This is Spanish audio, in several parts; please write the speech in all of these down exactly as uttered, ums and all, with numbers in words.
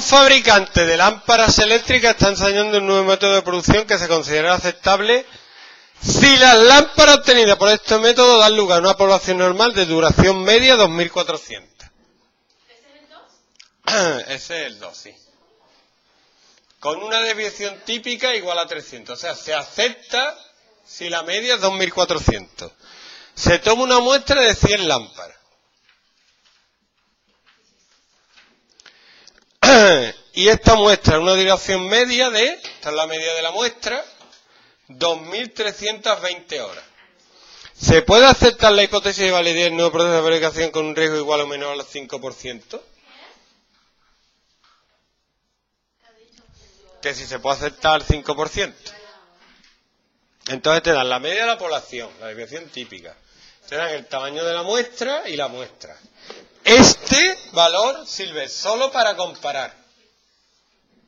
Un fabricante de lámparas eléctricas está ensayando un nuevo método de producción que se considera aceptable si las lámparas obtenidas por este método dan lugar a una población normal de duración media de dos mil cuatrocientos. ¿Ese es el dos? Ese es el dos, sí. Con una desviación típica igual a trescientos. O sea, se acepta si la media es dos mil cuatrocientos. Se toma una muestra de cien lámparas. Y esta muestra, una duración media de, esta es la media de la muestra, dos mil trescientas veinte horas. ¿Se puede aceptar la hipótesis de validez del nuevo proceso de fabricación con un riesgo igual o menor al cinco por ciento? Que si se puede aceptar el cinco por ciento. Entonces te dan la media de la población, la desviación típica. Te dan el tamaño de la muestra y la muestra. Este valor sirve solo para comparar.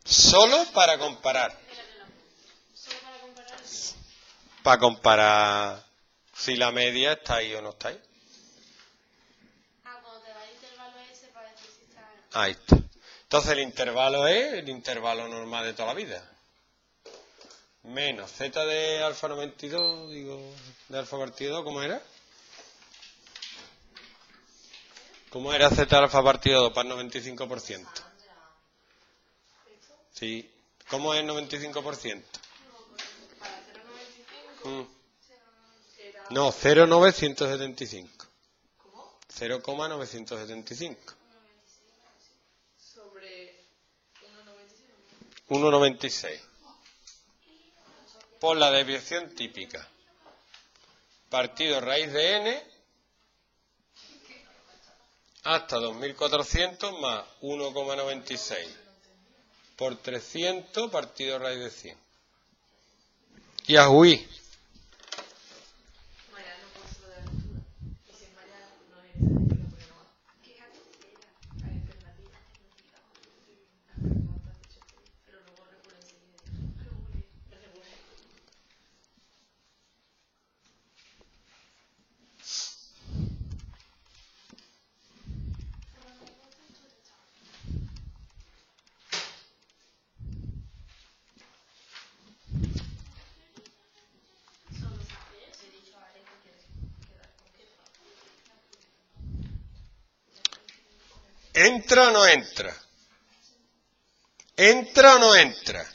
Solo para comparar. Para comparar si la media está ahí o no está ahí. Ah, cuando te da el intervalo ese para decir si está ahí. Ahí está. Entonces el intervalo es el intervalo normal de toda la vida. Menos z de alfa noventa y dos, digo, de alfa partido dos, ¿cómo era? ¿Cómo era z alfa partido dos para el noventa y cinco por ciento? Sí. ¿Cómo es el noventa y cinco por ciento? Mm. No, cero coma novecientos setenta y cinco. ¿Cómo? cero coma novecientos setenta y cinco. uno coma noventa y seis por la desviación típica partido raíz de n hasta dos mil cuatrocientos más uno coma noventa y seis por trescientos partido raíz de cien y a huí. ¿Entra o no entra? ¿Entra o no entra?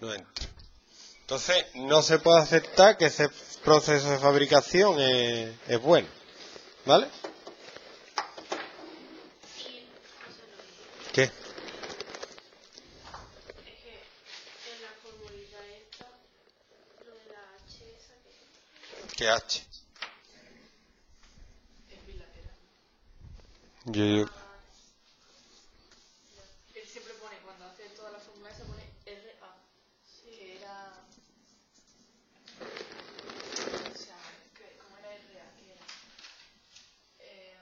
No entra. Entonces, no se puede aceptar que ese proceso de fabricación es, es bueno. ¿Vale? ¿Qué? ¿Qué H? Yo, yo. Él siempre pone, cuando hace toda la fórmula, se pone R A, que era... O sea, ¿cómo era R A? ¿Qué era? Eh...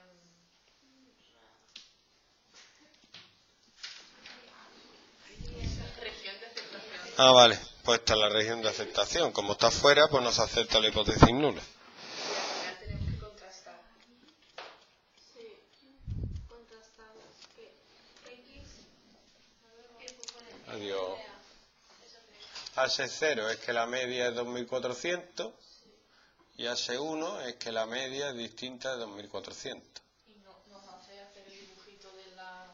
Región de aceptación. Ah, vale. Pues está la región de aceptación. Como está fuera, pues no se acepta la hipótesis nula. H cero es que la media es dos mil cuatrocientos y H uno es que la media es distinta de dos mil cuatrocientos. ¿Y no, nos hace hacer el dibujito de la...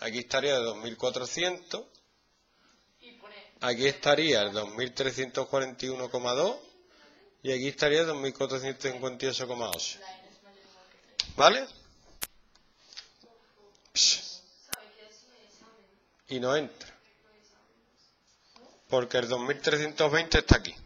Aquí estaría el dos mil cuatrocientos. Aquí estaría el dos mil trescientos cuarenta y uno coma dos y aquí estaría el dos mil cuatrocientos cincuenta y ocho coma ocho. ¿Vale? Psh. Y no entra, porque el dos mil trescientos veinte está aquí.